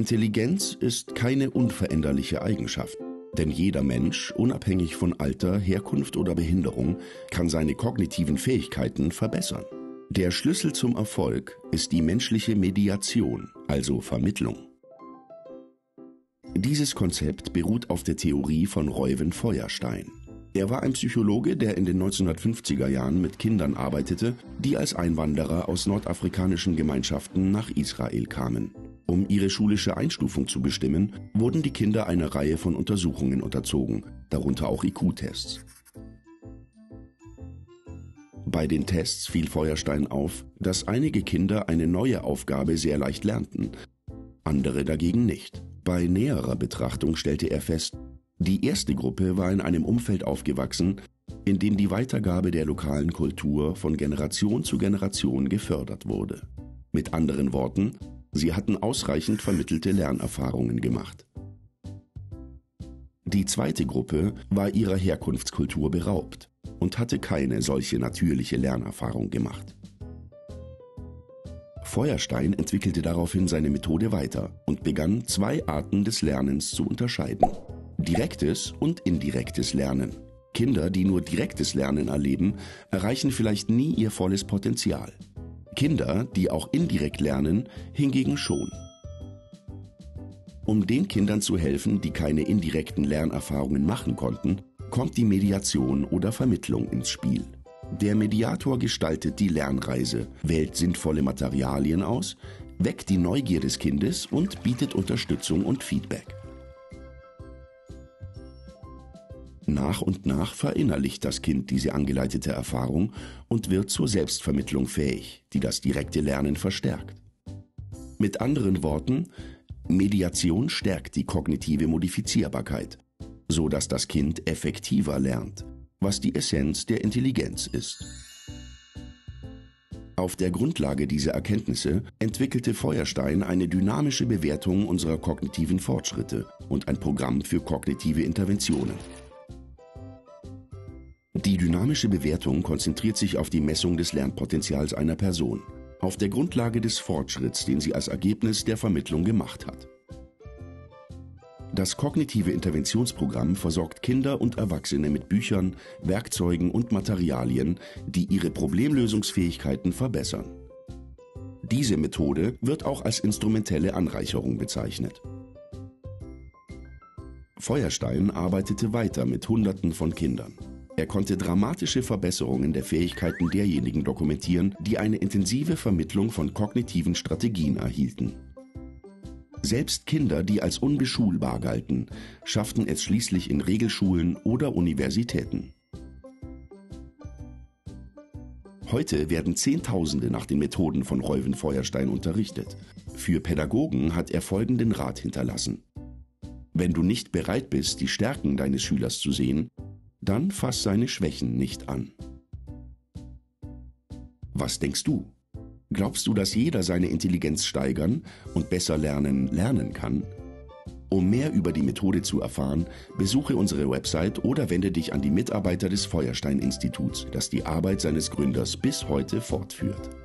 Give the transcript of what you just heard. Intelligenz ist keine unveränderliche Eigenschaft, denn jeder Mensch, unabhängig von Alter, Herkunft oder Behinderung, kann seine kognitiven Fähigkeiten verbessern. Der Schlüssel zum Erfolg ist die menschliche Mediation, also Vermittlung. Dieses Konzept beruht auf der Theorie von Reuven Feuerstein. Er war ein Psychologe, der in den 1950er Jahren mit Kindern arbeitete, die als Einwanderer aus nordafrikanischen Gemeinschaften nach Israel kamen. Um ihre schulische Einstufung zu bestimmen, wurden die Kinder einer Reihe von Untersuchungen unterzogen, darunter auch IQ-Tests. Bei den Tests fiel Feuerstein auf, dass einige Kinder eine neue Aufgabe sehr leicht lernten, andere dagegen nicht. Bei näherer Betrachtung stellte er fest, die erste Gruppe war in einem Umfeld aufgewachsen, in dem die Weitergabe der lokalen Kultur von Generation zu Generation gefördert wurde. Mit anderen Worten, sie hatten ausreichend vermittelte Lernerfahrungen gemacht. Die zweite Gruppe war ihrer Herkunftskultur beraubt und hatte keine solche natürliche Lernerfahrung gemacht. Feuerstein entwickelte daraufhin seine Methode weiter und begann, zwei Arten des Lernens zu unterscheiden: direktes und indirektes Lernen. Kinder, die nur direktes Lernen erleben, erreichen vielleicht nie ihr volles Potenzial. Kinder, die auch indirekt lernen, hingegen schon. Um den Kindern zu helfen, die keine indirekten Lernerfahrungen machen konnten, kommt die Mediation oder Vermittlung ins Spiel. Der Mediator gestaltet die Lernreise, wählt sinnvolle Materialien aus, weckt die Neugier des Kindes und bietet Unterstützung und Feedback. Nach und nach verinnerlicht das Kind diese angeleitete Erfahrung und wird zur Selbstvermittlung fähig, die das direkte Lernen verstärkt. Mit anderen Worten, Mediation stärkt die kognitive Modifizierbarkeit, so dass das Kind effektiver lernt, was die Essenz der Intelligenz ist. Auf der Grundlage dieser Erkenntnisse entwickelte Feuerstein eine dynamische Bewertung unserer kognitiven Fortschritte und ein Programm für kognitive Interventionen. Die dynamische Bewertung konzentriert sich auf die Messung des Lernpotenzials einer Person, auf der Grundlage des Fortschritts, den sie als Ergebnis der Vermittlung gemacht hat. Das kognitive Interventionsprogramm versorgt Kinder und Erwachsene mit Büchern, Werkzeugen und Materialien, die ihre Problemlösungsfähigkeiten verbessern. Diese Methode wird auch als instrumentelle Anreicherung bezeichnet. Feuerstein arbeitete weiter mit Hunderten von Kindern. Er konnte dramatische Verbesserungen der Fähigkeiten derjenigen dokumentieren, die eine intensive Vermittlung von kognitiven Strategien erhielten. Selbst Kinder, die als unbeschulbar galten, schafften es schließlich in Regelschulen oder Universitäten. Heute werden Zehntausende nach den Methoden von Reuven Feuerstein unterrichtet. Für Pädagogen hat er folgenden Rat hinterlassen: Wenn du nicht bereit bist, die Stärken deines Schülers zu sehen, dann fass seine Schwächen nicht an. Was denkst du? Glaubst du, dass jeder seine Intelligenz steigern und besser lernen kann? Um mehr über die Methode zu erfahren, besuche unsere Website oder wende dich an die Mitarbeiter des Feuerstein-Instituts, das die Arbeit seines Gründers bis heute fortführt.